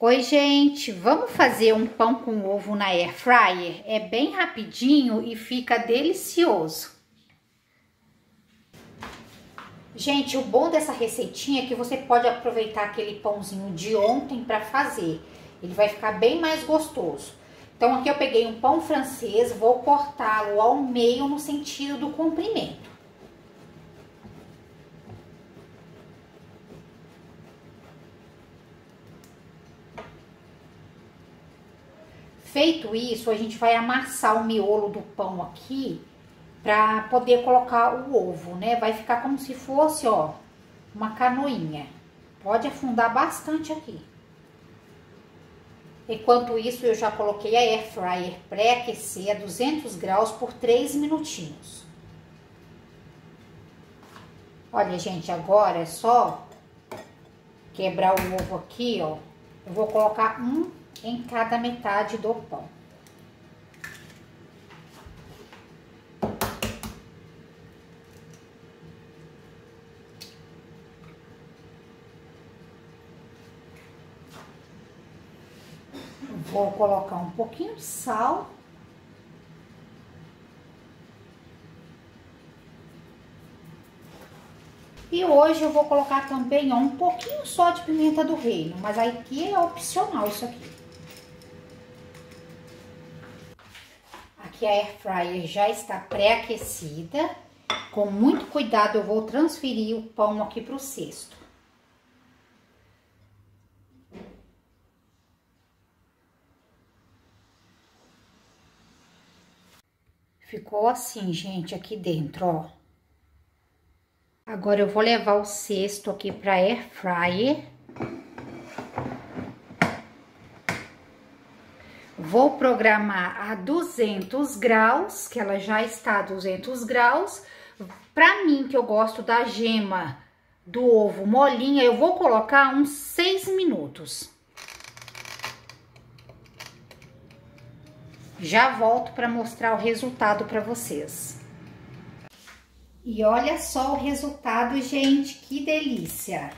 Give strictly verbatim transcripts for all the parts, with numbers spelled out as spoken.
Oi gente, vamos fazer um pão com ovo na air fryer? É bem rapidinho e fica delicioso. Gente, o bom dessa receitinha é que você pode aproveitar aquele pãozinho de ontem para fazer. Ele vai ficar bem mais gostoso. Então aqui eu peguei um pão francês, vou cortá-lo ao meio no sentido do comprimento. Feito isso, a gente vai amassar o miolo do pão aqui para poder colocar o ovo, né? Vai ficar como se fosse, ó, uma canoinha. Pode afundar bastante aqui. Enquanto isso, eu já coloquei a air fryer pré-aquecer a duzentos graus por três minutinhos. Olha, gente, agora é só quebrar o ovo aqui, ó. Eu vou colocar um em cada metade do pão. Vou colocar um pouquinho de sal. E hoje eu vou colocar também, ó, um pouquinho só de pimenta do reino, mas aqui é opcional isso aqui. Aqui a air fryer já está pré-aquecida. Com muito cuidado eu vou transferir o pão aqui para o cesto. Ficou assim, gente, aqui dentro, ó. Agora eu vou levar o cesto aqui para air fryer. Vou programar a duzentos graus, que ela já está a duzentos graus. Pra mim, que eu gosto da gema do ovo molinha, eu vou colocar uns seis minutos. Já volto para mostrar o resultado para vocês. E olha só o resultado, gente, que delícia!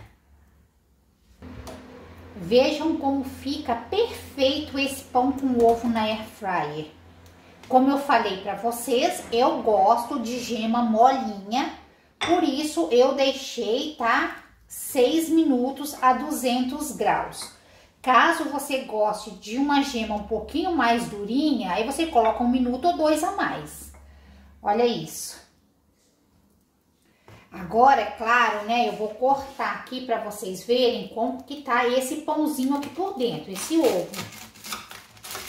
Vejam como fica perfeito esse pão com ovo na air fryer. Como eu falei para vocês, eu gosto de gema molinha, por isso eu deixei, tá, seis minutos a duzentos graus. Caso você goste de uma gema um pouquinho mais durinha, aí você coloca um minuto ou dois a mais. Olha isso. Agora, é claro, né, eu vou cortar aqui para vocês verem como que tá esse pãozinho aqui por dentro, esse ovo.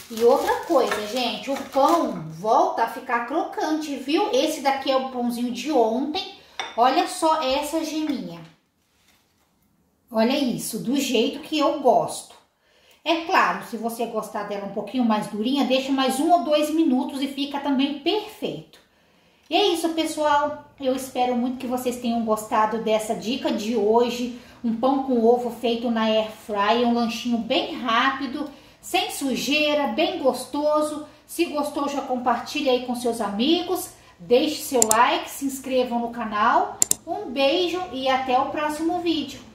E outra coisa, gente, o pão volta a ficar crocante, viu? Esse daqui é o pãozinho de ontem. Olha só essa geminha. Olha isso, do jeito que eu gosto. É claro, se você gostar dela um pouquinho mais durinha, deixa mais um ou dois minutos e fica também perfeito. E é isso, pessoal. Eu espero muito que vocês tenham gostado dessa dica de hoje. Um pão com ovo feito na air fryer, um lanchinho bem rápido, sem sujeira, bem gostoso. Se gostou, já compartilha aí com seus amigos. Deixe seu like, se inscrevam no canal. Um beijo e até o próximo vídeo.